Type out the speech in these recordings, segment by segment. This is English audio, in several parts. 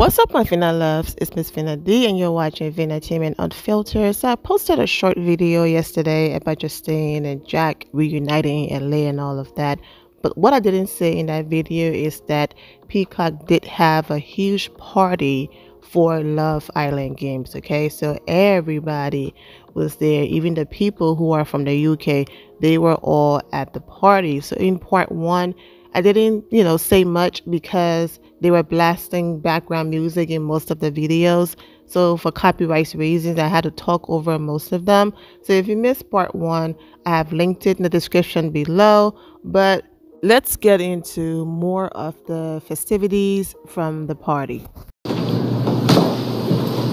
What's up my Vina loves, it's Miss Vina D and you're watching Vina Team and Unfiltered. So I posted a short video yesterday about Justine and Jack reuniting in LA and all of that. But what I didn't say in that video is that Peacock did have a huge party for Love Island Games, okay? So everybody was there, even the people who are from the UK, they were all at the party. So in part one, I didn't, say much because they were blasting background music in most of the videos. So for copyright reasons, I had to talk over most of them. So if you missed part one, I have linked it in the description below. But let's get into more of the festivities from the party.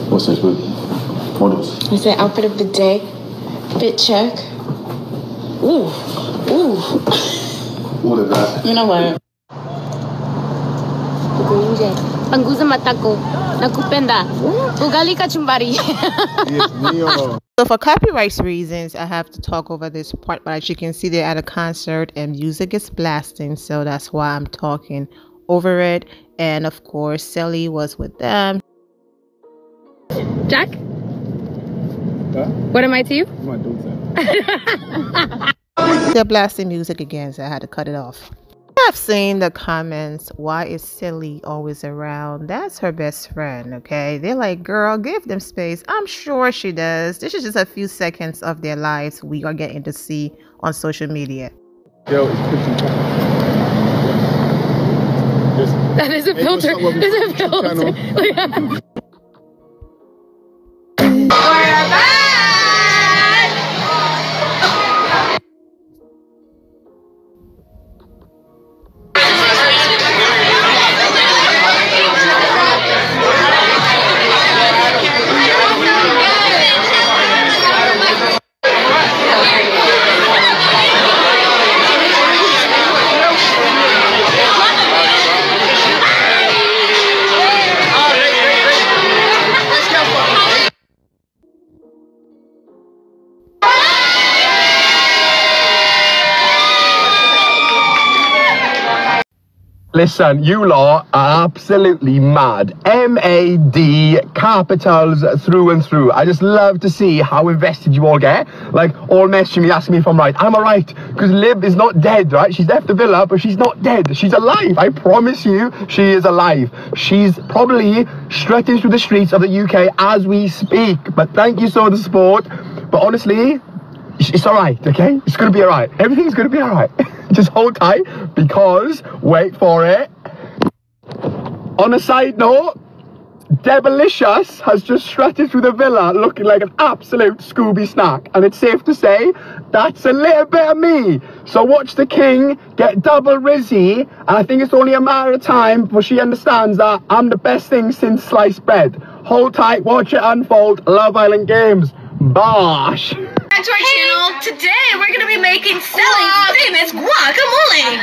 What's this with orders? I said I'll put a bidet, bit check. Ooh, ooh. What is that? You know what? So for copyright reasons, I have to talk over this part, but as you can see, they're at a concert and music is blasting, so that's why I'm talking over it. And of course, Cely was with them. Jack? Huh? What am I to you? My daughter. They're blasting music again, so I had to cut it off. I've seen the comments, why is Cely always around? That's her best friend, okay? They're like, girl, give them space. I'm sure she does. This is just a few seconds of their lives we are getting to see on social media. Yo, it's that is a filter. It's a filter. We're back! Listen, you lot are absolutely mad. M-A-D, capitals through and through. I just love to see how invested you all get. Like, all messaging me, asking me if I'm right. Am I right? Because Liv is not dead, right? She's left the villa, but she's not dead. She's alive. I promise you, she is alive. She's probably strutting through the streets of the UK as we speak. But thank you so much for the support. But honestly, it's all right, okay? It's going to be all right. Everything's going to be all right. Just hold tight because, wait for it, on a side note, Debalicious has just strutted through the villa looking like an absolute Scooby Snack. And it's safe to say, that's a little bit of me. So watch the king get double Rizzy. And I think it's only a matter of time before she understands that I'm the best thing since sliced bread. Hold tight, watch it unfold, Love Island Games. Bosh! Back to our channel. Today we're gonna be making Cely's famous guacamole.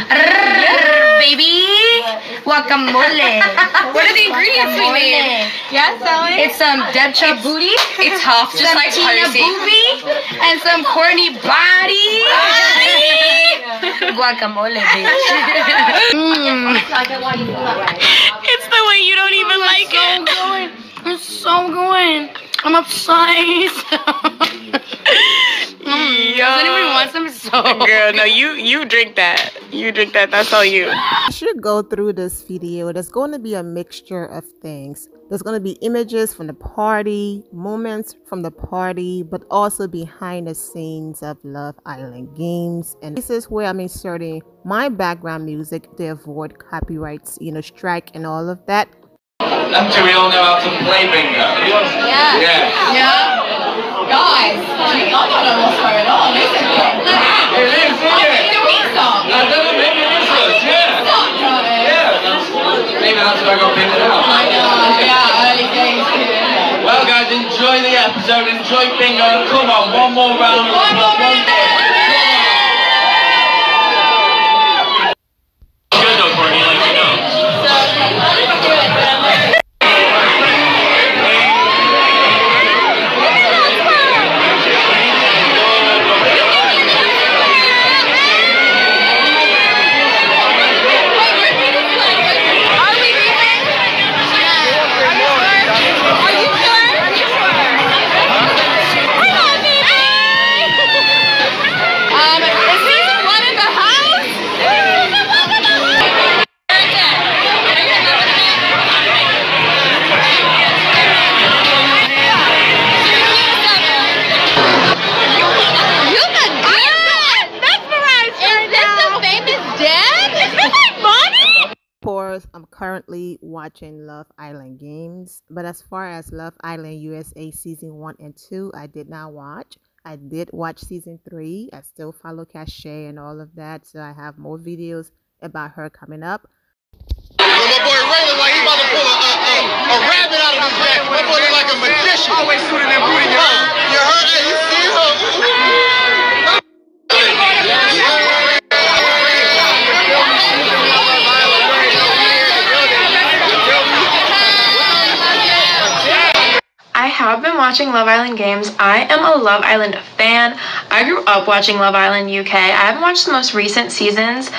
Baby, guacamole. What are the ingredients we made? Yeah, Sally. It's some dead chub booty. It's half just like Tina booby and some corny body. Guacamole, bitch. It's the way you don't even like it. It's so good. I'm obsessed. Does anyone want some? So girl, no, you drink that. You drink that. That's all you. I should go through this video. There's going to be a mixture of things. There's going to be images from the party, moments from the party, but also behind the scenes of Love Island Games. And this is where I'm inserting my background music to avoid copyrights, strike and all of that. Until we all know how to play bingo. Yeah. Guys, funny. I don't know what's going on. Listen to it. It is. That doesn't make it useless. Yeah. Maybe that's where I got picked up. I know. Yeah. Early days. Well, guys, enjoy the episode. Enjoy bingo. Come on, one more round. I'm currently watching Love Island Games, but as far as Love Island USA season 1 and 2, I did not watch. I did watch season 3. I still follow Cachet and all of that, so I have more videos about her coming up. My boy Ray looks like he about to pull a rabbit out of his back. My boy looks like a magician. Always suited and booted, yo. You heard that? You see him? I have been watching Love Island Games. I am a Love Island fan. I grew up watching Love Island UK. I haven't watched the most recent seasons,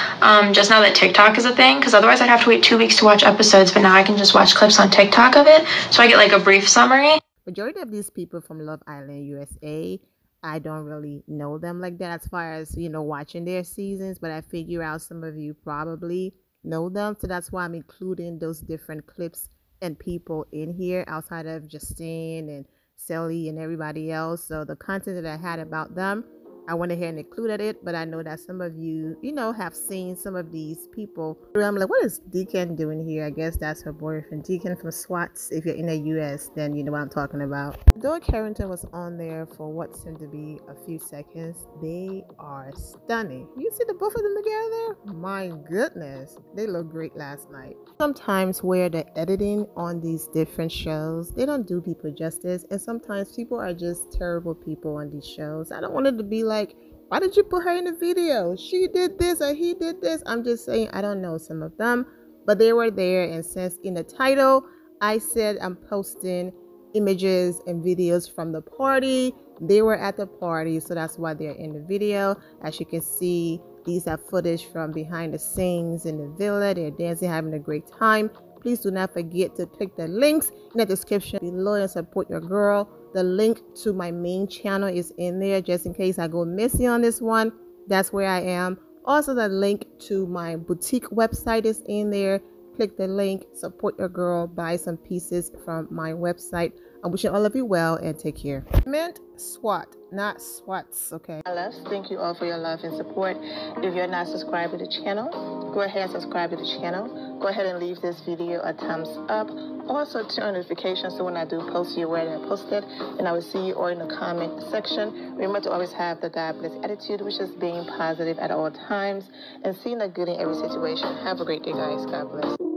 just now that TikTok is a thing, because otherwise I'd have to wait 2 weeks to watch episodes, but now I can just watch clips on TikTok of it, so I get like a brief summary. Majority of these people from Love Island USA, I don't really know them like that as far as, you know, watching their seasons, but I figure out some of you probably know them, so that's why I'm including those different clips and people in here outside of Justine and Cely and everybody else. So the content that I had about them, I went ahead and included it, but I know that some of you, you know, have seen some of these people. I'm like, what is Deacon doing here? I guess that's her boyfriend, Deacon from SWATs. If you're in the US, then you know what I'm talking about. Though Carrington was on there for what seemed to be a few seconds, they are stunning. You see the both of them together? My goodness, they look great last night. Sometimes where the editing on these different shows, they don't do people justice, and sometimes people are just terrible people on these shows. I don't want it to be like, why did you put her in the video? She did this or he did this. I'm just saying, I don't know some of them, but they were there. And since in the title, I said I'm posting images and videos from the party, they were at the party. So that's why they're in the video. As you can see, these are footage from behind the scenes in the villa. They're dancing, having a great time. Please do not forget to click the links in the description below and support your girl. The link to my main channel is in there just in case I go missing on this one. That's where I am. Also, the link to my boutique website is in there. Click the link, support your girl, buy some pieces from my website. I'm wishing all of you well and take care. Meant SWAT, not SWATs, okay? I love. Thank you all for your love and support. If you're not subscribed to the channel, go ahead and subscribe to the channel. Go ahead and leave this video a thumbs up. Also, turn on notifications so when I do post, you're aware that I posted, and I will see you all in the comment section. Remember to always have the God bless attitude, which is being positive at all times and seeing the good in every situation. Have a great day, guys. God bless.